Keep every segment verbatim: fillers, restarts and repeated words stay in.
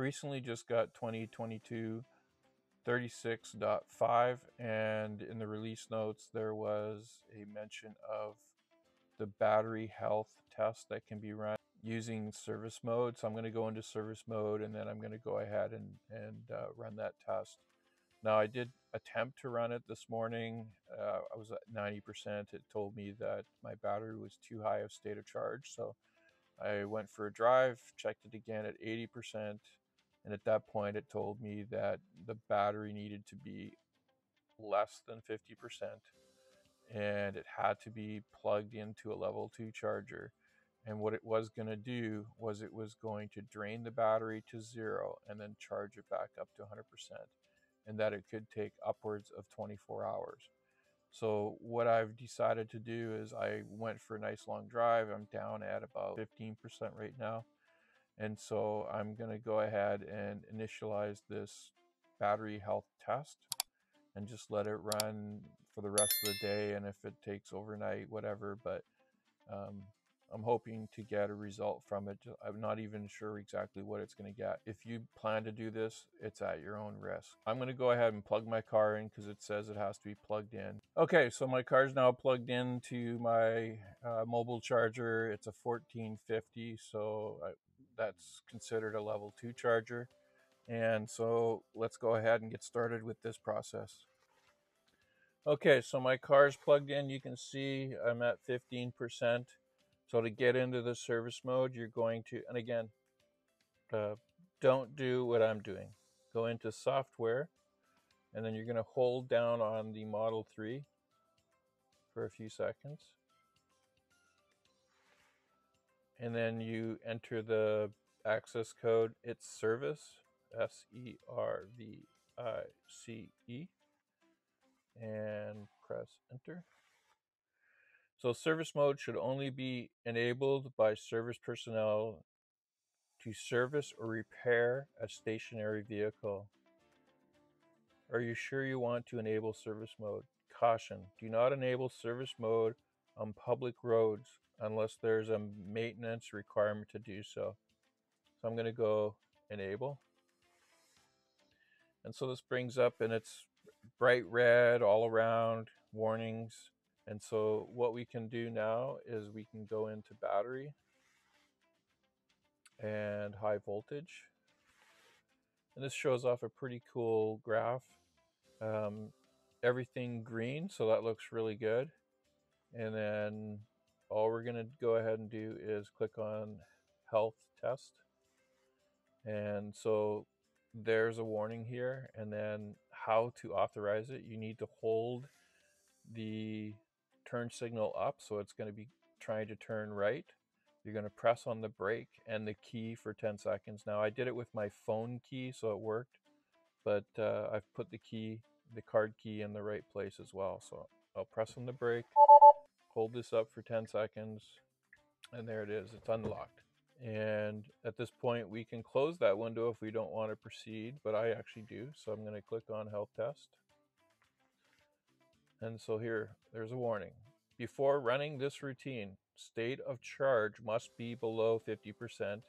recently just got twenty twenty-two thirty-six point five, and in the release notes there was a mention of the battery health test that can be run using service mode. So I'm going to go into service mode, and then I'm going to go ahead and, and uh, run that test. Now, I did attempt to run it this morning. Uh, I was at ninety percent. It told me that my battery was too high of state of charge. So I went for a drive, checked it again at eighty percent. And at that point, it told me that the battery needed to be less than fifty percent. And it had to be plugged into a level two charger. And what it was going to do was it was going to drain the battery to zero and then charge it back up to one hundred percent, and that it could take upwards of twenty-four hours. So what I've decided to do is I went for a nice long drive. I'm down at about fifteen percent right now. And so I'm going to go ahead and initialize this battery health test and just let it run for the rest of the day. And if it takes overnight, whatever, but, um, I'm hoping to get a result from it. I'm not even sure exactly what it's going to get. If you plan to do this, it's at your own risk. I'm going to go ahead and plug my car in because it says it has to be plugged in. Okay, so my car's now plugged in to my uh, mobile charger. It's a fourteen fifty, so I, that's considered a level two charger. And so let's go ahead and get started with this process. Okay, so my car's plugged in. You can see I'm at fifteen percent. So to get into the service mode, you're going to, and again, uh, don't do what I'm doing. Go into software, and then you're going to hold down on the Model three for a few seconds. And then you enter the access code. It's service, S E R V I C E, and press enter. So service mode should only be enabled by service personnel to service or repair a stationary vehicle. Are you sure you want to enable service mode? Caution, do not enable service mode on public roads unless there's a maintenance requirement to do so. So I'm going to go enable. And so this brings up, and it's bright red all around, warnings. And so what we can do now is we can go into battery and high voltage. And this shows off a pretty cool graph. Um, everything green, so that looks really good. And then all we're going to go ahead and do is click on health test. And so there's a warning here. And then how to authorize it. You need to hold the turn signal up, so it's going to be trying to turn right. You're going to press on the brake and the key for ten seconds. Now, I did it with my phone key, so it worked, but uh, I've put the key, the card key, in the right place as well. So I'll press on the brake, hold this up for ten seconds, and there it is. It's unlocked. And at this point, we can close that window if we don't want to proceed, but I actually do. So I'm going to click on health test. And so here, there's a warning. Before running this routine, state of charge must be below fifty percent,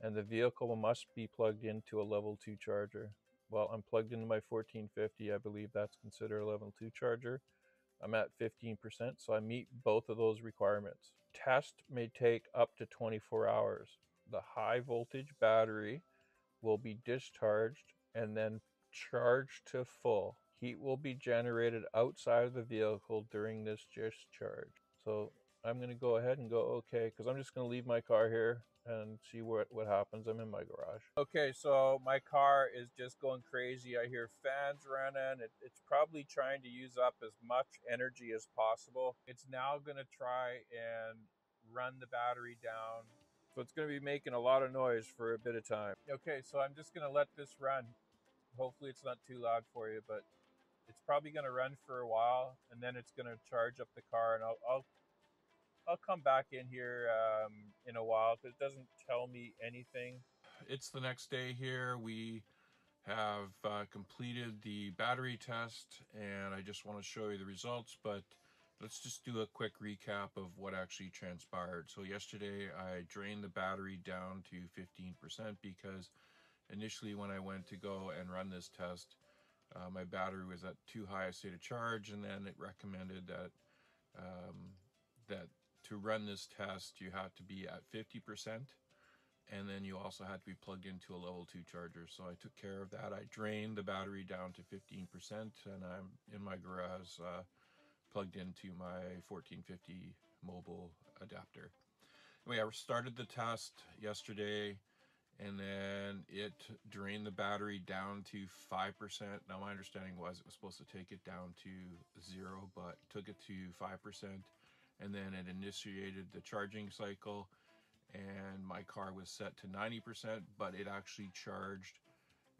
and the vehicle must be plugged into a level two charger. Well, I'm plugged into my fourteen fifty. I believe that's considered a level two charger. I'm at fifteen percent, so I meet both of those requirements. Test may take up to twenty-four hours. The high voltage battery will be discharged and then charged to full. Heat will be generated outside of the vehicle during this discharge. So I'm going to go ahead and go okay, because I'm just going to leave my car here and see what, what happens. I'm in my garage. Okay, so my car is just going crazy. I hear fans running. It, it's probably trying to use up as much energy as possible. It's now going to try and run the battery down. So it's going to be making a lot of noise for a bit of time. Okay, so I'm just going to let this run. Hopefully it's not too loud for you, but it's probably going to run for a while, and then it's going to charge up the car, and I'll I'll, I'll come back in here um, in a while, because it doesn't tell me anything. It's the next day here. We have uh, completed the battery test, and I just want to show you the results, but let's just do a quick recap of what actually transpired. So yesterday I drained the battery down to fifteen percent because initially when I went to go and run this test, uh, my battery was at too high a state of charge, and then it recommended that um, that to run this test you have to be at fifty percent, and then you also had to be plugged into a level two charger. So I took care of that. I drained the battery down to fifteen percent, and I'm in my garage uh, plugged into my fourteen fifty mobile adapter. Anyway, I started the test yesterday, and then it drained the battery down to five percent. Now, my understanding was it was supposed to take it down to zero, but it took it to five percent, and then it initiated the charging cycle, and my car was set to ninety percent, but it actually charged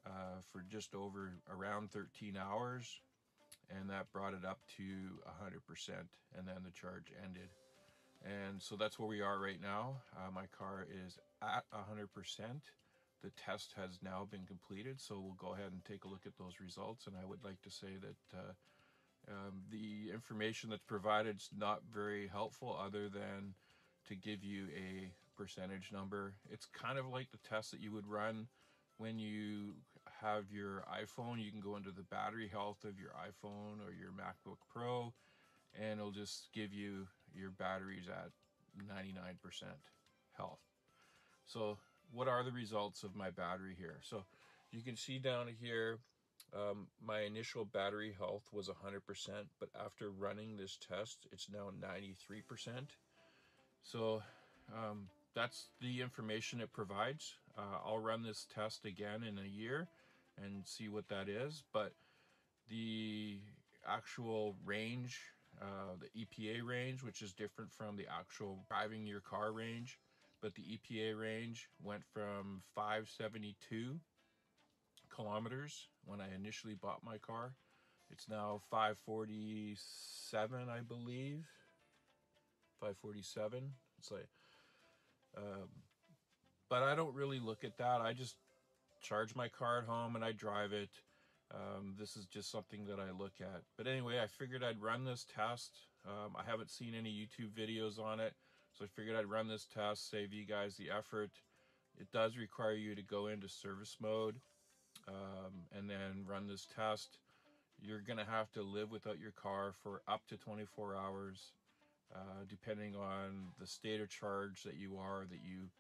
uh, for just over around thirteen hours, and that brought it up to one hundred percent, and then the charge ended. And so that's where we are right now. Uh, my car is at one hundred percent. The test has now been completed, so we'll go ahead and take a look at those results. And I would like to say that uh, um, the information that's provided is not very helpful, other than to give you a percentage number. It's kind of like the test that you would run when you have your iPhone. You can go into the battery health of your iPhone or your MacBook Pro, and it'll just give you your batteries at ninety-nine percent health. So what are the results of my battery here? So you can see down here, um, my initial battery health was one hundred percent, but after running this test, it's now ninety-three percent. So um, that's the information it provides. Uh, I'll run this test again in a year and see what that is, but the actual range, Uh, the E P A range, which is different from the actual driving your car range, but the E P A range went from five seventy-two kilometers when I initially bought my car. It's now five forty-seven, I believe. five forty-seven. It's like, um, but I don't really look at that. I just charge my car at home and I drive it. Um, this is just something that I look at. But anyway, I figured I'd run this test. Um, I haven't seen any YouTube videos on it, so I figured I'd run this test, save you guys the effort. It does require you to go into service mode um, and then run this test. You're gonna have to live without your car for up to twenty-four hours, uh, depending on the state of charge that you are that you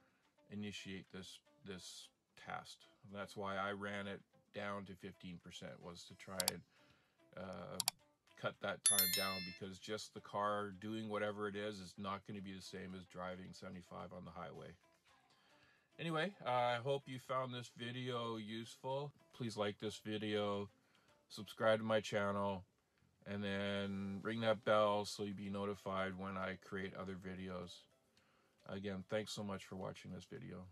initiate this, this test. And that's why I ran it down to fifteen percent, was to try and uh, cut that time down, because just the car doing whatever it is is not going to be the same as driving seventy-five on the highway. Anyway, uh, I hope you found this video useful. Please like this video, subscribe to my channel, and then ring that bell so you'll be notified when I create other videos. Again, thanks so much for watching this video.